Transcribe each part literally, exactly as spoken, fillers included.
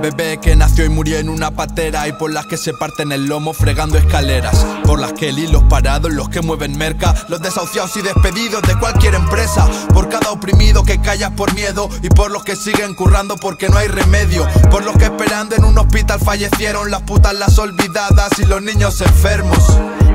bebé que nació y murió en una patera, y por las que se parten el lomo fregando escaleras, por las Kelly, los parados, los que mueven merca, los desahuciados y despedidos de cualquier empresa, por cada oprimido que callas por miedo, y por los que siguen currando porque no hay remedio, por los que esperando en un hospital fallecieron, las putas las olvidadas y los niños enfermos,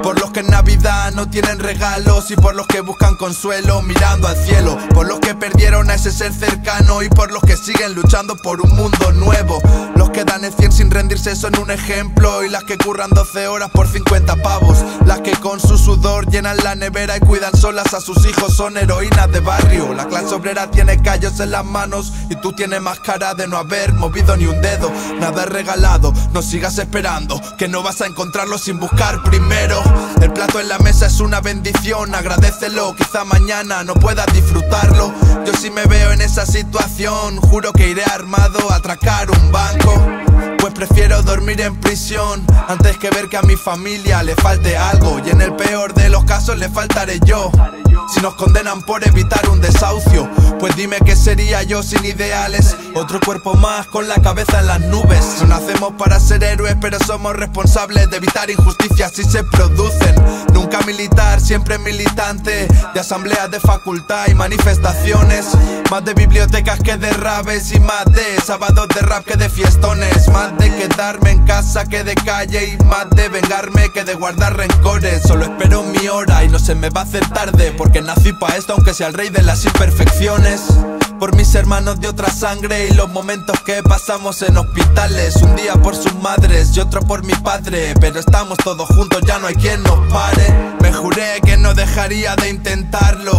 por los que en Navidad no tienen regalos, y por los que buscan consuelo mirando al cielo, por los que perdieron a ese ser cercano, y por los que siguen luchando por un mundo nuevo. Los que dan el cien sin rendirse son un ejemplo, y las que curran doce horas por cincuenta pavos, las que con su sudor llenan la nevera y cuidan solas a sus hijos son heroínas de barrio. La clase obrera tiene callos en las manos, y tú tienes más cara de no haber movido ni un dedo. Nada es regalado, no sigas esperando, que no vas a encontrarlo sin buscar primero. El plato en la mesa es una bendición, agradécelo, quizá mañana no puedas disfrutarlo. Yo si me veo en esa situación, juro que iré armado a atracar un banco, pues prefiero dormir en prisión antes que ver que a mi familia le falte algo, y en el peor de los casos le faltaré yo si nos condenan por evitar un desahucio. Pues dime qué sería yo sin ideales, otro cuerpo más con la cabeza en las nubes. No nacemos para ser héroes, pero somos responsables de evitar injusticias si se producen. Nunca militar, siempre militante, de asambleas de facultad y manifestaciones, más de bibliotecas que de rabes, y más de sábados de rap que de fiestones, más de quedarme en casa que de calle, y más de vengarme que de guardar rencores. Solo espero mi hora y no se me va a hacer tarde, porque que nací pa' esto aunque sea el rey de las imperfecciones, por mis hermanos de otra sangre y los momentos que pasamos en hospitales, un día por sus madres y otro por mi padre, pero estamos todos juntos, ya no hay quien nos pare. Me juré que no dejaría de intentarlo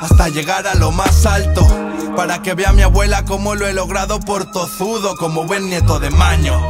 hasta llegar a lo más alto, para que vea a mi abuela cómo lo he logrado por tozudo, como buen nieto de Maño.